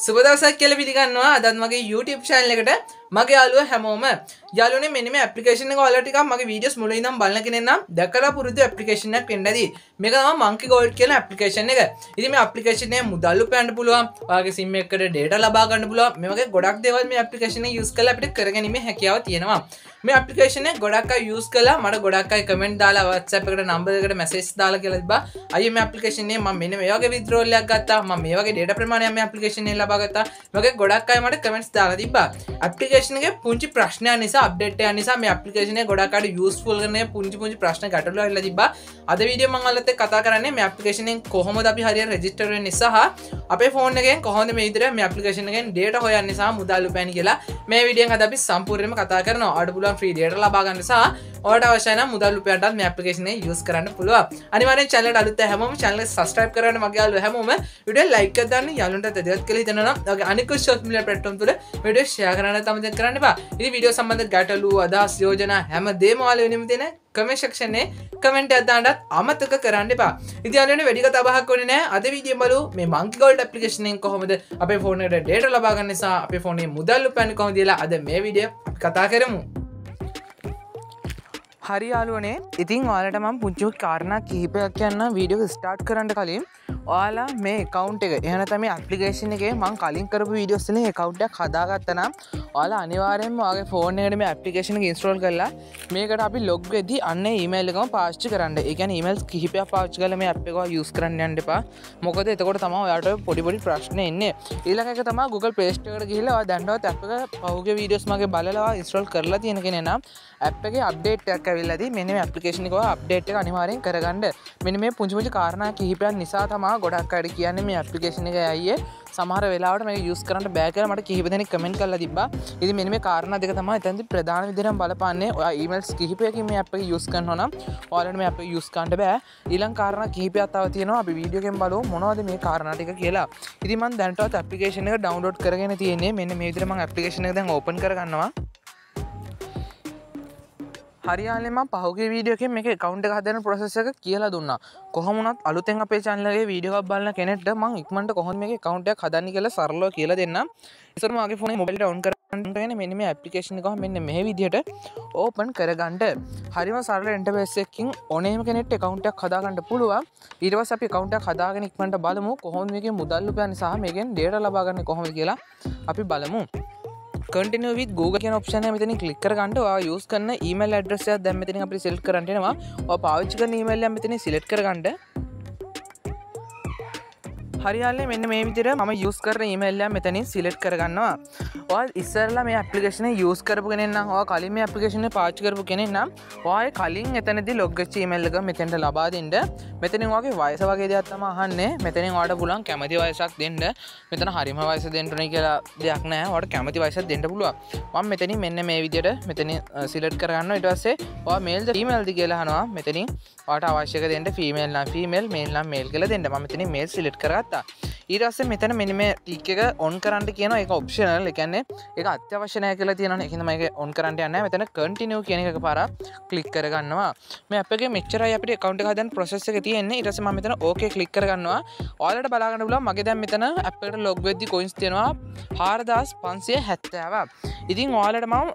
සුබ දවසක් කියලා පිළිගන්නවා අදත් මගේ YouTube channel එකට මගේ යාළුවා හැමෝම යාළුවනේ මෙන්න මේ application එක ඔයාලා ටිකක් මගේ videos මුලින් ඉඳන් බලන කෙනෙක් නම් දැකලා පුරුදු application එකක් වෙන්න ඇති මේක තමයි Monkey Gold කියලා application එක. ඉතින් මේ application එකේ මුදල් උපයන්න පුළුවන්, ඔයාගේ sim එකකට data ලබා ගන්න පුළුවන්. මේ වගේ ගොඩක් දේවල් මේ application එක use කරලා අපිට කරගැනීමේ හැකියාව තියෙනවා. මේ application එක ගොඩක් අය use කළා. මට ගොඩක් අය comment දාලා WhatsApp එකට number එකට message දාලා කියලා තිබ්බා. අයියේ මේ application එකේ මම මෙන්න මේ වගේ withdrawal එකක් ගත්තා. මම මේ වගේ data ප්‍රමාණයක් මේ application එකේ ලබා ගත්තා. මේ වගේ ගොඩක් අය මට comments දාලා තිබ්බා. application के पुंजी प्रश्न अपडेट मे अप्लिकेशन गोड़ाकाट यूजफुल पुंजी पुंजी प्रश्न गटलो अदे वीडियो मंगलते कथा कराने मे अप्लिकेशन कोहमद अभी हरियर रजिस्टर निसह अपे फोन कोहमद मे इधर मे अप्लिकेशन डेटा होया निसह मुदा लुपैन के मे वीडियो कदा भी संपूर्ण में कथा करना अड़पुला फ्री डेटा ला भाग निसह और अवश्य मुदा लुपैन मे अप्लिकेशन यूज कराने पुलवा अनिवार्य चैनल अड़ते हैं मम चैनल सब्सक्राइब कराने मगे है मम वीडियो लाइक करता है अनेक social media platform video share कराने तमाम කරන්න එපා. ඉතින් වීඩියෝ සම්බන්ධ ගැටලු අදහස් යෝජනා හැමදේම ඔයාලා වෙනුවෙන් දෙන කමෙන්ට් සෙක්ෂන් එකේ කමෙන්ට් එකක් දාන්නත් අමතක කරන්න එපා. ඉතින් ඔයාලා වැඩි කතා බහක් වෙන්නේ නැහැ. අද වීඩියෝ බලමු මේ Monkey Gold application එකෙන් කොහොමද අපේ ෆෝන් එකට data ලබා ගන්න නිසා අපේ ෆෝනේ මුදල් උපයන්නේ කොහොමද කියලා අද මේ වීඩියෝ අපි කතා කරමු. හරි යාළුවනේ ඉතින් ඔයාලට මම පුංචි කාරණා කිහිපයක් කියන්න වීඩියෝ ස්ටාර්ට් කරන්න කලින් ඔයාලා මේ account එක එහෙම නැත්නම් මේ application එකේ මම කලින් කරපු videos වලින් account එකක් හදාගත්තා නම් ඔයාලා අනිවාර්යයෙන්ම ඔයාගේ phone එකට මේ application එක install කරලා මේකට අපි log වෙද්දී අන්න email එකම පාවිච්චි කරන්න. ඒ කියන්නේ emails කිහිපයක් පාවිච්චි කරලා මේ app එක use කරන්න යන්න එපා. මොකද එතකොට තමයි ඔයාලට පොඩි පොඩි ප්‍රශ්න එන්නේ. ඊළඟ එක තමයි Google Play Store එකට ගිහිල්ලා ඔයා දැන්නවත් app එක පහුගිය videos මගේ බලලා install කරලා තියෙන කෙනා නම් app එකේ update එකක් වෙලාදී මෙන්න මේ ඇප්ලිකේෂන් එක ඔය අප්ඩේට් එක අනිවාර්යෙන් කරගන්න. මෙන්න මේ පුංචි පුංචි කාරණා කිහිපයක් නිසා තමයි ගොඩක් අය කියන්නේ මේ ඇප්ලිකේෂන් එක ඇයියේ සමහර වෙලාවට මේක යූස් කරන්න බෑ කියලා මට කිහිප දෙනෙක් කමෙන්ට් කරලා තිබ්බා. ඉතින් මෙන්න මේ කාරණා දෙක තමයි එතනදී ප්‍රධාන විදිහටම බලපාන්නේ. ඔයා ඊමේල්ස් කිහිපයකින් මේ ඇප් එක යූස් කරනවා නම් ඔයාලට මේ ඇප් එක යූස් කරන්න බෑ. ඊළඟ කාරණා කිහිපයක් තව තියෙනවා. අපි වීඩියෝ එකෙන් බලමු මොනවද මේ කාරණා ටික කියලා. ඉතින් මම දැනටවත් ඇප්ලිකේෂන් එක ඩවුන්ලෝඩ් කරගෙන තියෙන්නේ. මෙන්න මේ විදිහට මම ඇප්ලිකේෂන් එක දැන් ඕපන් කරගන්නවා. හරියාලේ මම පහුගිය වීඩියෝ එකේ මේක account එක හදන process එක කියලා දුන්නා. කොහොම වුණත් අලුතෙන් අපේ channel එකේ වීඩියෝ එකක් බලන කෙනෙක්ට මම ඉක්මනට කොහොමද මේක account එකක් හදන්නේ කියලා සරලව කියලා දෙන්නම්. ඉතින් මගේ phone එකේ mobile එක on කරගන්න මෙන්න මේ application එක මෙන්න මේ විදිහට open කරගන්න. හරිම සරල interface එකකින් ඕනෑම කෙනෙක්ට account එකක් හදාගන්න පුළුවන්. ඊට පස්සේ අපි account එකක් හදාගෙන ඉක්මනට බලමු කොහොමද මේකේ මුදල් උපයන්නේ සහ මේකෙන් data ලබා ගන්න කොහොමද කියලා අපි බලමු. कंटिन्यू विथ गूगल के ऑप्शन है मेतनी क्लिक करके यूज करना ईमेल एड्रेस या मेतनी अपनी सिलेक्ट करके और पावच करना ईमेल मेतनी सिलेक्ट करके हरियाणा मैंने मे भी हम यूज़ कर रहे ईमेल मेतनी सिलेक्ट करना और इस तरह मैं एप्लीकेशन यूज़ करके ना और खाली मैं एप्लीकेशन पावच करके ना और खाली इतने लोगों ईमेल मेतन लबा दें मेतनी वॉइस वगे देता हे मेतनी वाड़ बोला कैमती वॉइस दें मेतन हरिमा वॉइस देंटने के देखना है और कैमती वॉइस देंट बोला वहाँ मेतनी मैंने मे भी मेतनी सिलेक्ट करना इट से और मेल ईमेल दिखेगा मेतनी वाट आवश्यक देंटे फीमेल ना फीमेल मेल ना मेल के देंटे मेतनी मेल सिलेक्ट कर से मेतन मेन में टीके ऑन कराने की एक ऑप्शन लेकिन एक अत्यावश्यक है कि मैं ऑन कराने आना मेतन कंटिन्यू के पारा क्लिक करेगा मैं आपके मिक्चर है अपने अकाउंट का प्रोसेस इट से मैं मेतन ओके क्लिक करना ऑलरेडी बला मगेदा मेतन आप लोग कोईवा हारदास पंसे हेवा इधर ऑलरेडी मैं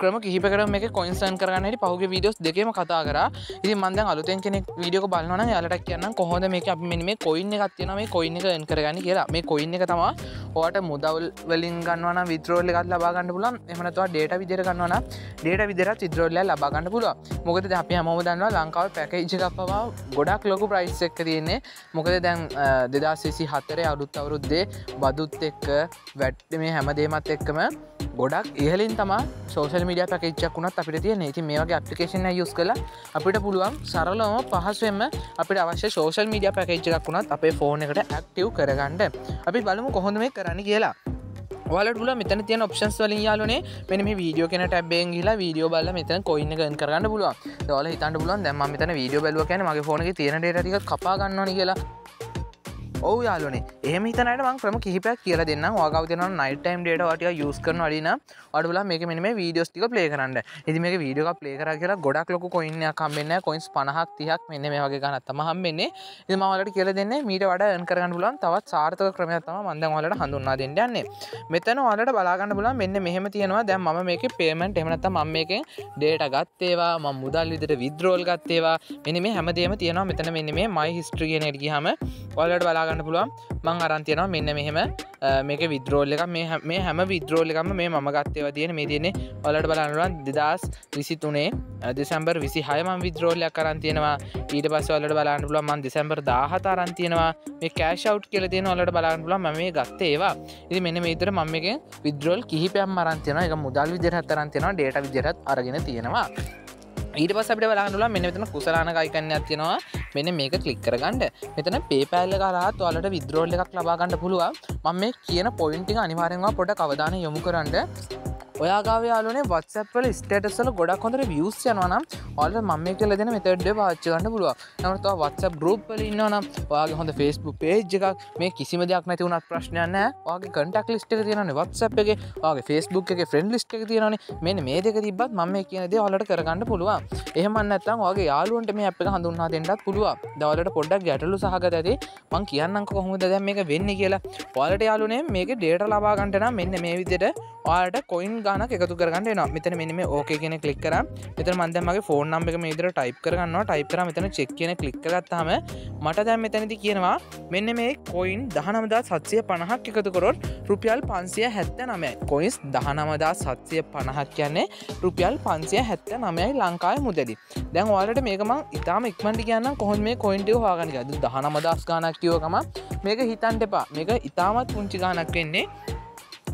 क्रम की मेके कोईन करना पाओगे वीडियोस देखे मैं कथा आगरा इधर मन अलते वीडियो को बालना अलटा को मेके अभी मेन में कोई कतना मैं कोई एन करके कोई कमा वाट मुदा वेलिंगना विद्रोल लबा बोला तो डेटा विद्यर कन्ना डेटा विद्यर चिद्रोल लबा बोला मुकदे हापी हम दाना लंका पैकेज कपा गोडाक लोग प्राइस चेकने मुकदे दिदासी हतरे अवृत्ते बदुतेक् वेटे हेमदेम तेक् में गोडाक इहलिंतमा सोशल मीडिया पैकेज चक्ना तपड़ती नहीं मेवा के अप्लिकेशन यूज कर अपीट पुलवा सरल पहासम अपीट अवश्य सोशल मीडिया पैकेज चक्ना अपे फोन एक्टिव करेंगे अभी बलम कोहमे कराने के वाले बोला मितन तीन ऑप्शन वाले इन्हें मैंने मैं वीडियो के ना टैप बेंगीला वीडियो वाला मितन कोई ने गन कर बोला तो वाले हितान बोला मितने वीडियो बेलवा के फोन के तीन डेटा खपा गन्ना ඔව් යාළුවනේ එහෙම හිතන අයට මම ක්‍රම කිහිපයක් කියලා දෙන්නම්. ඔයාගාව තියෙනවා නයිට් ටයිම් ඩේටා ඔයාට යූස් කරන වැඩි නම් ඔයාට බලන්න මේක මෙන්න මේ වීඩියෝස් ටික ප්ලේ කරන්න. ඉතින් මේක වීඩියෝ එකක් ප්ලේ කරා කියලා ගොඩක් ලොකු කොයින් එකක් හම්බෙන්නේ නැහැ. කොයින්ස් 50ක් 30ක් මෙන්න මේ වගේ ගණන් තමයි හම්බෙන්නේ. ඉතින් මම ඔයාලට කියලා දෙන්නේ මීට වඩා earn කරගන්න පුළුවන් තවත් සාර්ථක ක්‍රමයක් තමයි මම දැන් ඔයාලට හඳුන්වා දෙන්න යන්නේ. මෙතන ඔයාලට බලා ගන්න පුළුවන් මෙන්න මෙහෙම තියෙනවා. දැන් මම මේකේ payment එහෙම නැත්නම් මම මේකෙන් data ගත්තේවා මම මුදල් විදිහට withdrawal ගත්තේවා මෙන්න මේ හැමදේම තියෙනවා. මෙතන මෙන්න මේ my history කියන එකට ගියාම ඔයාලට බලාගන්න පුළුවන් මම අරන් තියනවා මෙන්න මෙහෙම මේක withdrawal එක මේ හැම withdrawal එකක්ම මේ මම ගත්ත ඒවා තියෙන මේ තියෙන්නේ ඔයාලට බලන්න පුළුවන් 2023 දෙසැම්බර් 26 මම withdrawal එකක් අරන් තියනවා. ඊට පස්සේ ඔයාලට බලන්න පුළුවන් මම දෙසැම්බර් 17 අරන් තියනවා. මේ cash out කියලා තියෙන ඔයාලට බලන්න පුළුවන් මම මේ ගත්ත ඒවා. ඉතින් මෙන්න මේ විතර මම මේකෙන් withdrawal කිහිපයක්ම අරන් තියනවා. ඒක මුදල් විදිහටත් අරන් තියනවා data විදිහටත් අරගෙන තියනවා. ඊට පස්සේ අපිට බලන්න පුළුවන් මෙන්න මෙතන කුසලානක icon එකක් තියෙනවා. මෙන්න මේක ක්ලික් කරගන්න. මෙතන PayPal එක හරහා ඔයාලට withdrawal එකක් ලබා ගන්න පුළුවන්. මම මේ කියන point එක අනිවාර්යෙන්ම පොඩ්ඩක් අවධානය යොමු කරන්න. ඔයා ගාව යාළුවනේ WhatsApp වල status වල ගොඩක් හොඳට views යනවා නම් ඔයාලට මම මේ කියලා දෙන method එක පාවිච්චි කරන්න පුළුවන්. නමුත් ඔයා WhatsApp group වල ඉන්නවා නම් ඔයාගේ හොඳ Facebook page එකක් මේ කිසිම දෙයක් නැති වුණත් ප්‍රශ්නයක් නැහැ. ඔයාගේ contact list එක තියෙනවනේ WhatsApp එකේ. ඔයාගේ Facebook එකේ friend list එක තියෙනවනේ. මෙන්න මේ දෙක තිබ්බත් මම මේ කියන දේ ඔයාලට කරගන්න පුළුවන්. එහෙම නැත්නම් ඔයාගේ යාළුවන්ට මේ app එක හඳුන්වා දෙන්නත් පුළුවන්. දවල්ට පොඩ්ඩක් ගැටලු සහගත ඇති. මම කියන්නම් කොහොමද දැන් මේක වෙන්නේ කියලා. ඔයාලට යාළුවනේ මේකේ data ලබා ගන්නට නම් මෙන්න මේ විදිහට ඔයාලට coin ගානක් එකතු කරගන්න වෙනවා. මෙතන මෙන්න මේ okay කියන ක්ලික් කරා. මෙතන මම දැන් මගේ phone number එක මේ විදිහට type කරගන්නවා. type කරා මෙතන check කියන ක්ලික් කරගත්තාම මට දැන් මෙතනදී කියනවා මෙන්න මේ coin 19750ක් එකතු කරොත් රුපියල් 579යි. coins 19750ක් කියන්නේ රුපියල් 579යි ලංකාවේ මුදලින්. දැන් ඔයාලට මේක මම ඊටාම ඉක්මනට කියන්නම් කොහොමද මේ coin ටික හොයාගන්නේ කියලා. 19000 ගානක් කියව ගම මේක හිතන්න එපා. මේක ඊටාමත් පුංචි ගානක් වෙන්නේ.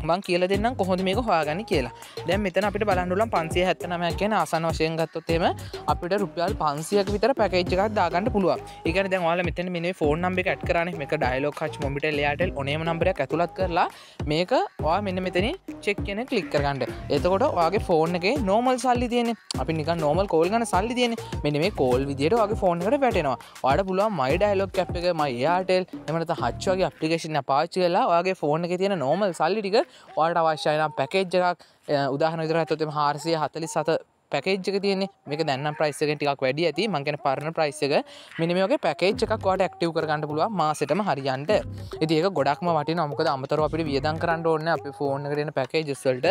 මං කියලා දෙන්නම් කොහොමද මේක හොයාගන්නේ කියලා. දැන් මෙතන අපිට බලන්න ඕන 579 කියන ආසන්න වශයෙන් ගත්තොත් එහෙම අපිට රුපියල් 500ක විතර පැකේජ් එකක් දාගන්න පුළුවන්. ඒ කියන්නේ දැන් ඔයාලා මෙතන මෙන්න මේ ෆෝන් නම්බර් එක ඇඩ් කරානේ. මේක ඩයලොග් හච් මොබිටෙල් එයාටෙල් ඔනේම නම්බරයක් ඇතුළත් කරලා මේක ඔයා මෙන්න මෙතනින් චෙක් කියන ක්ලික් කරගන්න. එතකොට ඔයාගේ ෆෝන් එකේ normal සල්ලි තියෙන්නේ. අපි නිකන් normal call ගන්න සල්ලි තියෙන්නේ. මෙන්න මේ call විදියට ඔයාගේ ෆෝන් එකට වැටෙනවා. ඔයාට පුළුවන් my dialog app එක my Airtel එහෙම නැත්නම් හච් වගේ application එක පාවිච්චි කරලා ඔයාගේ ෆෝන් එකේ තියෙන normal සල්ලි ටික ඔයාලට අවශ්‍යයි නම් පැකේජ් එකක් උදාහරණ විදිහට හිතුවොත් එම 447 පැකේජ් එක තියෙන්නේ. මේක දැන් නම් ප්‍රයිස් එකෙන් ටිකක් වැඩි ඇති. මම කියන්නේ පරණ ප්‍රයිස් එක. මෙන්න මේ වගේ පැකේජ් එකක් ඔයාලට ඇක්ටිව් කරගන්න පුළුවන් මාසෙටම හරියන්න. ඉතින් ඒක ගොඩක්ම වටිනවා. මොකද අමතරව අපිට වියදම් කරන්න ඕනේ නැහැ අපේ ෆෝන් එකේ තියෙන පැකේජස් වලට.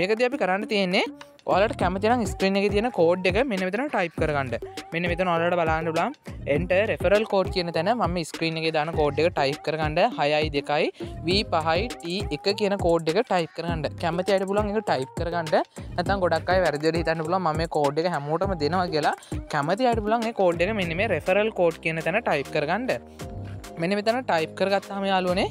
මේකදී අපි කරන්න තියෙන්නේ ඔයාලට කැමති නම් ස්ක්‍රීන් එකේ තියෙන කෝඩ් එක මෙන්න මෙතන ටයිප් කරගන්න. මෙන්න මෙතන ඔයාලට බලන්න පුළුවන් enter referral code කියන තැන මම ස්ක්‍රීන් එකේ දාන කෝඩ් එක ටයිප් කරගන්න 6i2 V5T1 කියන කෝඩ් එක ටයිප් කරගන්න. කැමති අයට පුළුවන් ඒක ටයිප් කරගන්න. නැත්නම් ගොඩක් අය වැරදි විදිහට හිතන්න පුළුවන් මම මේ කෝඩ් එක හැමෝටම දෙනවා කියලා. කැමති අයට පුළුවන් මේ කෝඩ් එක මෙන්න මේ referral code කියන තැන ටයිප් කරගන්න. මෙන්න මෙතන ටයිප් කරගත්තාම යාළුවනේ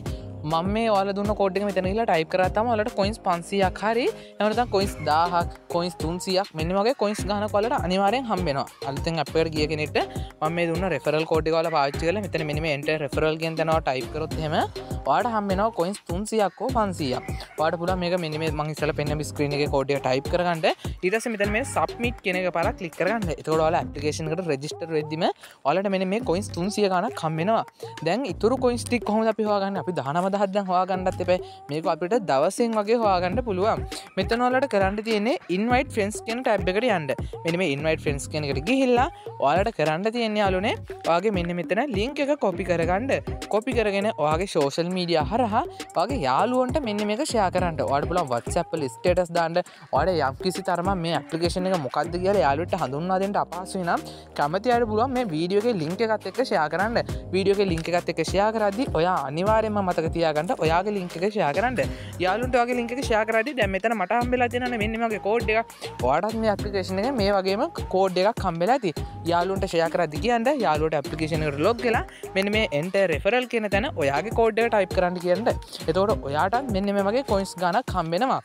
මම මේ ඔයාලා දුන්න කෝඩ් එක මෙතන ගිහලා ටයිප් කරා තමයි ඔයාලට coins 500ක් හරි එහෙම නැත්නම් coins 1000ක් coins 300ක් මෙන්න වගේ coins ගන්නකොට ඔයාලට අනිවාර්යෙන් හම්බ වෙනවා. අලුතෙන් app එකට ගිය කෙනෙක්ට මම මේ දුන්න referral code එක ඔයාලා පාවිච්චි කරලා මෙතන මෙන්න මේ enter referral කියන තැන ඔයා ටයිප් කරොත් එහෙම ඔයාලට හම්බ වෙනවා coins 300ක් හෝ 500ක්. ඔයාලට පුළුවන් මේක මෙන්න මේ මම ඉස්සලා පෙන්නපු screen එකේ code එක ටයිප් කරගන්න. ඊට පස්සේ මෙතන මේ submit කියන එක පාරක් click කරගන්න. එතකොට ඔයාලා application එකට register වෙද්දිම ඔයාලට මෙන්න මේ coins 300 ගණක් හම්බ වෙනවා. දැන් ඉතුරු coins ටික කොහොමද අපි හොයාගන්නේ? අපි 19 දහත්දන් හොයාගන්නත් එපා. මේක අපිට දවසෙන් වගේ හොයාගන්න පුළුවන්. මෙතන ඔයාලට කරන්න තියෙන්නේ invite friends කියන ටැබ් එකට යන්න. මෙන්න මේ invite friends කියන එකට ගිහිල්ලා ඔයාලට කරන්න තියෙන්නේ යාළුවනේ ඔයාගේ මෙන්න මෙතන link එක copy කරගන්න. copy කරගෙන ඔයාගේ social media හරහා ඔයාගේ යාළුවන්ට මෙන්න මේක share කරන්න. ඔයාලට පුළුවන් WhatsApp වල status දාන්න. ඔයාලට යම් කිසි තරමක් මේ application එක මොකක්ද කියලා යාළුවෙට හඳුන්වා දෙන්න අපහසු වෙනම් කැමති අයට පුළුවන් මේ video එකේ link එකත් එක්ක share කරන්න. video එකේ link එකත් එක්ක share කරද්දී ඔයා අනිවාර්යයෙන්ම මතක තියාගන්න ඔයාගේ link එක share කරන්න. යාළුවන්ට ඔයාගේ link එක share කරද්දී දැන් මෙතන මට හම්බෙලා තියෙනනේ මෙන්න මේ වගේ code එකක්. ඔයාටත් මේ application එකේ මේ වගේම code එකක් හම්බෙලා ඇති. යාළුවන්ට share කරද්දී කියන්න යාළුවට application එකට log වෙලා මෙන්න මේ enter referral කියන තැන ඔයාගේ code එක type කරන්න කියන්න. එතකොට ඔයාට මෙන්න මේ වගේ coins ගණක් හම්බෙනවා.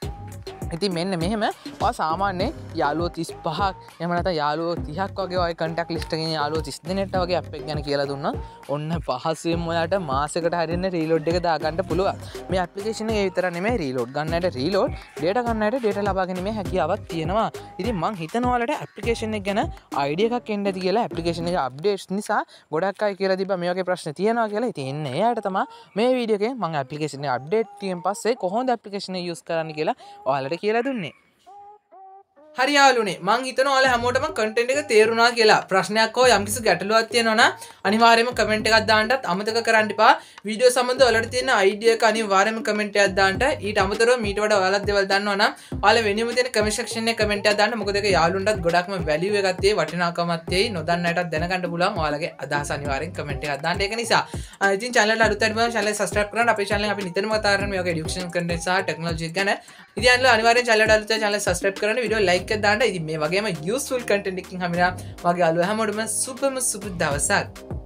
ඉතින් මෙන්න මෙහෙම ඔයා සාමාන්‍යයෙන් යාළුවෝ 35ක් එහෙම නැත්නම් යාළුවෝ 30ක් වගේ ඔය කන්ටැක්ට් ලිස්ට් එකකින් යාළුවෝ 30 දෙනෙක්ට වගේ app එක ගැන කියලා දුන්නා. ඔන්න පහසෙම ඔයාට මාසෙකට හරියන්න රීලෝඩ් එක දාගන්න පුළුවන්. මේ ඇප්ලිකේෂන් එක ඒ විතර නෙමෙයි රීලෝඩ් ගන්නට රීලෝඩ්, data ගන්නට data ලබා ගැනීමේ හැකියාවක් තියෙනවා. ඉතින් මං හිතනවා ඔයාලට ඇප්ලිකේෂන් එක ගැන idea එකක් එන්න ඇති කියලා. ඇප්ලිකේෂන් එක updates නිසා ගොඩක් අය කියලා තිබ්බා මේ වගේ ප්‍රශ්න තියෙනවා කියලා. ඉතින් එන්න එයාට තමයි මේ වීඩියෝ එකේ මං ඇප්ලිකේෂන් එක update තියෙන පස්සේ කොහොමද ඇප්ලිකේෂන් එක use කරන්න කියලා ඔයාලට කියලා දුන්නේ. හරි යාළුවනේ මං හිතනවා ඔයාලා හැමෝටම කන්ටෙන්ට් එක තේරුණා කියලා. ප්‍රශ්නයක් හෝ යම්කිසි ගැටලුවක් තියෙනවා නම් අනිවාර්යයෙන්ම කමෙන්ට් එකක් දාන්නත් අමතක කරන්න එපා. වීඩියෝ සම්බන්ධව ඔයාලට තියෙන අයිඩියා එක අනිවාර්යයෙන්ම කමෙන්ට් එකක් දාන්න. ඊට අමතරව මීට වඩා ඔයාලත් දේවල් දන්නවා නම් ඔයාලා වෙනුවෙන් තියෙන කමෙන්ට් සෙක්ෂන් එකේ කමෙන්ට් එකක් දාන්න. මොකද ඒක යාළුවන්ටත් ගොඩක්ම වැලියු එකක් තියෙයි, වටිනාකමක් තියෙයි. නොදන්න අයටත් දැනගන්න පුළුවන්. ඔයාලගේ අදහස අනිවාර්යෙන් කමෙන්ට් එකක් දාන්න. ඒක නිසා ඉතින් channel එකට අලුත් ආපු channel එක subscribe කරන්න. අපේ channel එක අපි නිතරම කතා කරන මේ වගේ education content සහ technology ගැන. ඉතින් අනිවාර්යෙන් channel එකට අලුත් ආපු channel subscribe කරන්න. video like दांडा इदी मे वगैरह यूजफुल कंटेंट देखिंग हमेरा वगैरह आलू है मोड़ में सुपर दवसाक